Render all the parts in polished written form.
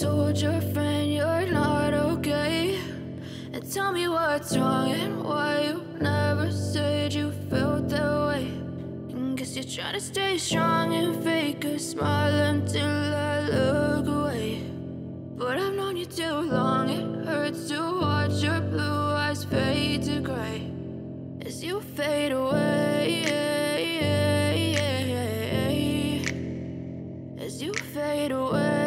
told your friend you're not okay, and tell me what's wrong and why you never said you felt that way. And guess you're trying to stay strong and fake a smile until I look away. But I've known you too long, it hurts to watch your blue eyes fade to gray as you fade away, as you fade away.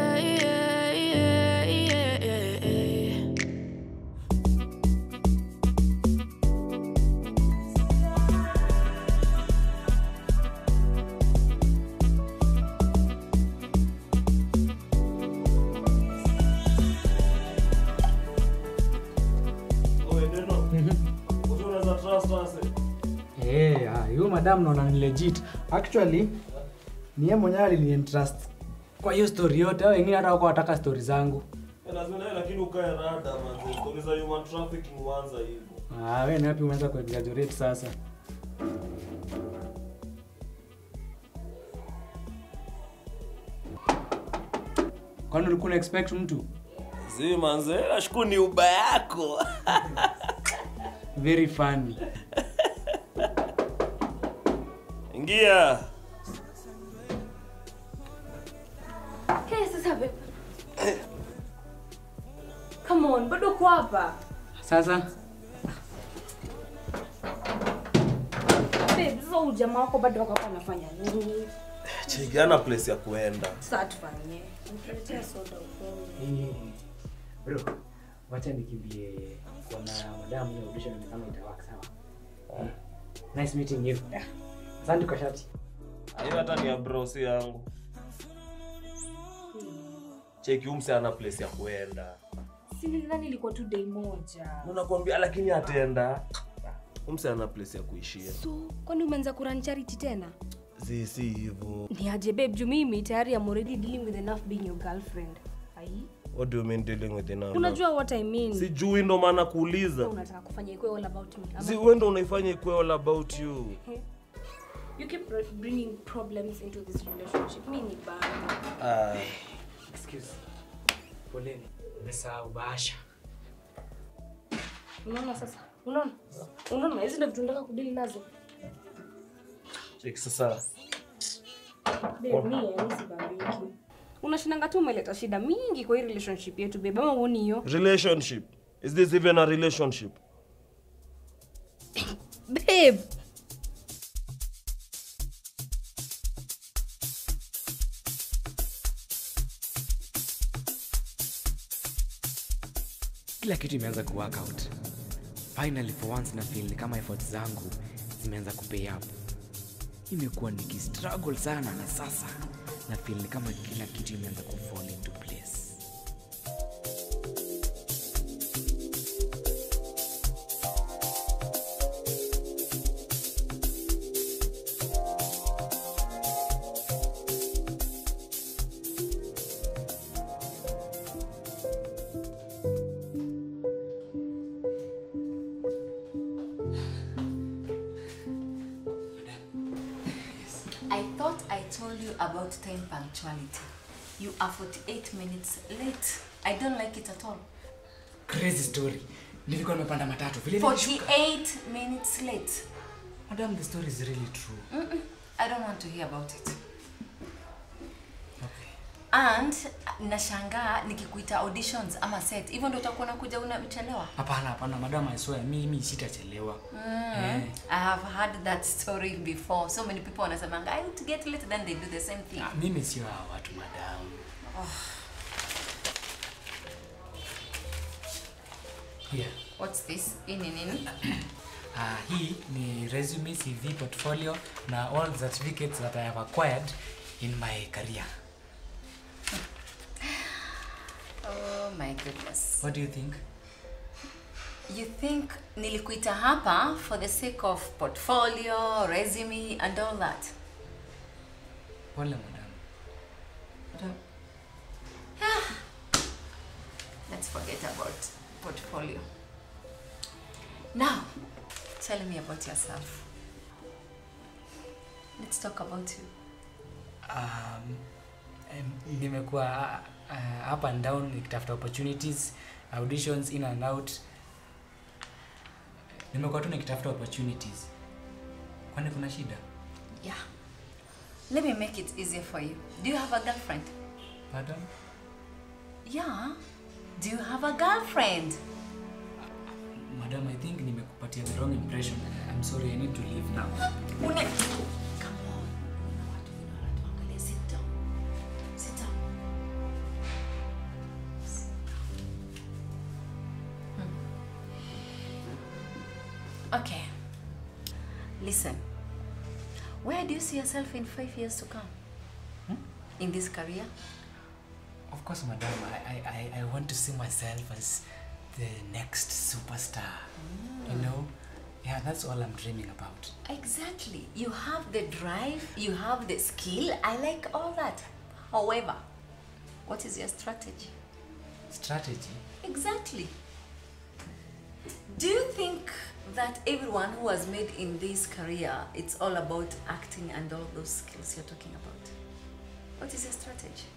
Hiyo madam naona ni legit. Actually, ni yeye mwenyewe alinientrust kwa hiyo story yote. Wao wengine hata wako wataka stories zangu. Lazima nayo lakini ukae rada manzi. Stories za human trafficking huanza hivyo. Wewe ni wapi umeanza kuexaggerate sasa? Kwani ulikuwa expect mtu? Zii manzi, nashukuru ni uba yako. Very funny. Ingia. Hey, sasa vipi? Come on, bado uko hapa. Sasa. Babe, sio jamaa wako bado wako hapa anafanya nini? Chigana place ya kuenda. Sasa tufanye. Unataka soda uko. Bro, wacha nikimbie kuona madam leo audition ni kama itawaka sawa. Nice meeting you. Asante kwa shati. Hiyo hata ni ya bro si yangu. Cheki umse ana place ya kuenda. Si nilidhani ilikuwa tu day moja. Unakwambia lakini ataenda. Umse ana place ya kuishia. So, kwani umeanza kuran charity tena? Si hivyo. Ni aje babe juu mimi tayari am already dealing with enough being your girlfriend. Ai? What do you mean dealing with enough? Unajua what I mean? Sijui ndo maana kuuliza. Unataka kufanya ikwe all about me. Si wewe ndo unaifanya ikwe all about you. You keep bringing problems into this relationship. Mimi baba. Excuse. Poleni. Nimesahau basha. Unaona sasa? Unaona? Unaona hizo ndio tunataka kudili nazo. Check sasa. Babe, mimi nisibambiki. Unashindanga tu umeleta shida mingi kwa hii relationship yetu babe. Mama uone hiyo. Relationship. Is this even a relationship? Babe. Kila kitu imeanza ku work out. Finally for once na feel kama efforts zangu zimeanza ku pay up. Imekuwa niki struggle sana na sasa na feel kama kila kitu imeanza ku fall into place. You are 48 minutes late. I don't like it at all. Crazy story. Nilikuwa nimepanda matatu vile 48 minutes late. Madam, the story is really true. I don't want to hear about it. Okay. And nashangaa nikikuita auditions ama set. Hivyo ndio utakuwa unakuja unachelewa? Hapana, hapana madam, I swear mimi sitachelewa. I have heard that story before. So many people wanasema I need to get late then they do the same thing. Mimi sio hawa watu madam. Yeah. What's this? Nini? Hii ni resume, CV, portfolio na all certificates that I have acquired in my career. Oh my goodness. What do you think? You think nilikuita hapa for the sake of portfolio, resume and all that? Pole madam. Let's forget about portfolio. Now, tell me about yourself. Let's talk about you. Nimekuwa up and down nikitafuta opportunities, auditions in and out. Nimekuwa tu nikitafuta opportunities. Kwani kuna shida? Yeah. Let me make it easier for you. Do you have a girlfriend? Pardon? Yeah. Do you have a girlfriend? Madam, I think nimekupatia the wrong impression. I'm sorry, I need to leave now. Come on. Sit down. Sit down. Okay. Listen. Where do you see yourself in 5 years to come? In this career? Of course, madam. I want to see myself as the next superstar. You know? Yeah, that's all I'm dreaming about. Exactly. You have the drive. You have the skill. I like all that. However, what is your strategy? Strategy? Exactly. Do you think that everyone who has made in this career, it's all about acting and all those skills you're talking about? What is your strategy?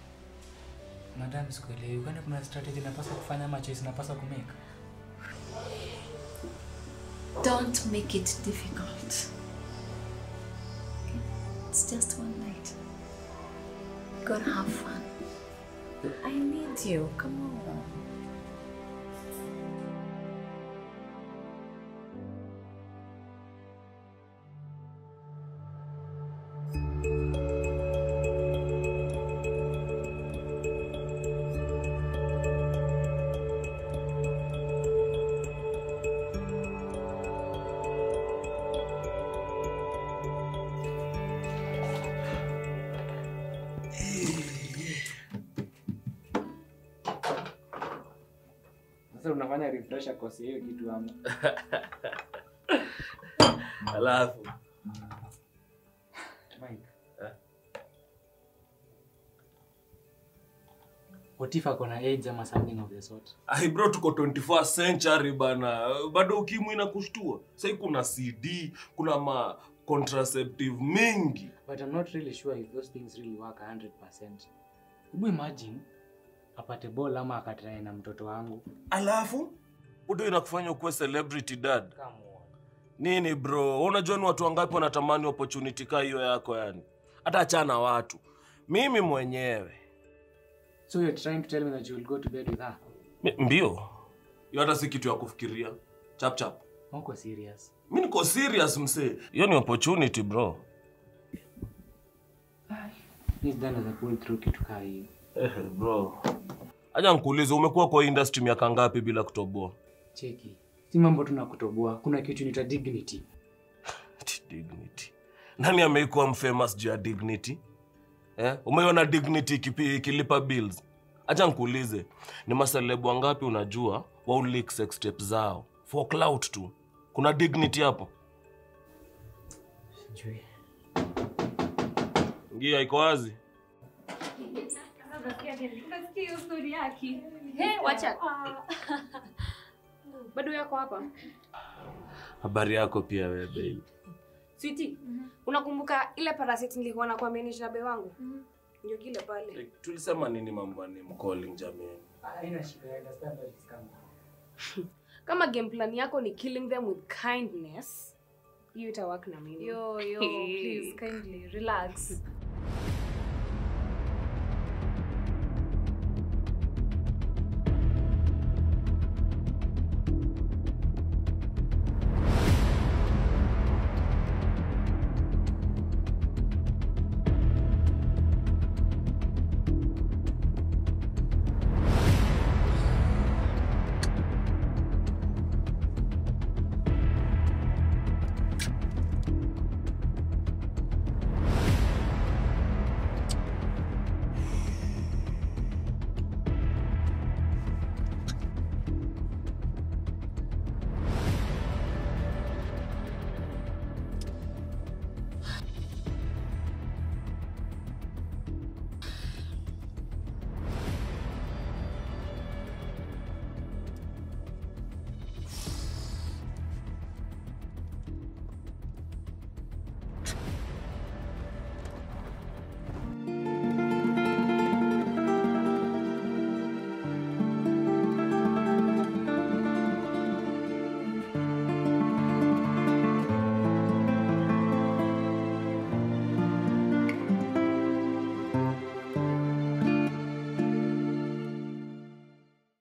Madam Skole, you can't have a strategy na pasa kufanya ma choice na pasa kumake. Don't make it difficult. Okay? It's just one night. Go have fun. I need you. Come on. Unafanya refresher course hiyo kitu hapo. Alafu Mike. What if akona age ama something of the sort? I bro tuko 21st century bana. Bado ukimu inakushtua. Sasa kuna CD, kuna ma contraceptive mingi. But I'm not really sure if those things really work 100%. Hebu imagine apate ball ama akatrae na mtoto wangu. Alafu udo inakufanya ukue celebrity dad. Come on. Nini bro? Unajua ni watu wangapi wanatamani opportunity kama hiyo yako yani. Hata achana watu. Mimi mwenyewe. So you're trying to tell me that you will go to bed with her? Mbio. Hiyo hata si kitu ya kufikiria. Chap chap. Uko serious? Mimi niko serious msee. Hiyo ni opportunity bro. This done as a pull through kitu kama hiyo. Bro. Acha nikuulize umekuwa kwa industry miaka ngapi bila kutoboa? Cheki. Si mambo tunakutoboa, kuna kitu nita dignity. Dignity. Nani amekuwa famous juu ya dignity? Umeona dignity ikilipa bills. Acha nikuulize, ni maseleb wangapi unajua wao leak sex tapes zao for clout tu? Kuna dignity hapo? Sijui. Ngia iko wazi. Nasikia usuri yake. Hey, wacha. Bado yako hapa. Habari yako pia wewe baby. Sweetie, unakumbuka ile parasite niliona kwa manager bae wangu? Ndio kile pale. Tulisema nini mambo ni calling jamani? Haina shida, I understand that it's coming. Kama game plan yako ni killing them with kindness, hiyo itawork na mimi. Yo, please kindly relax.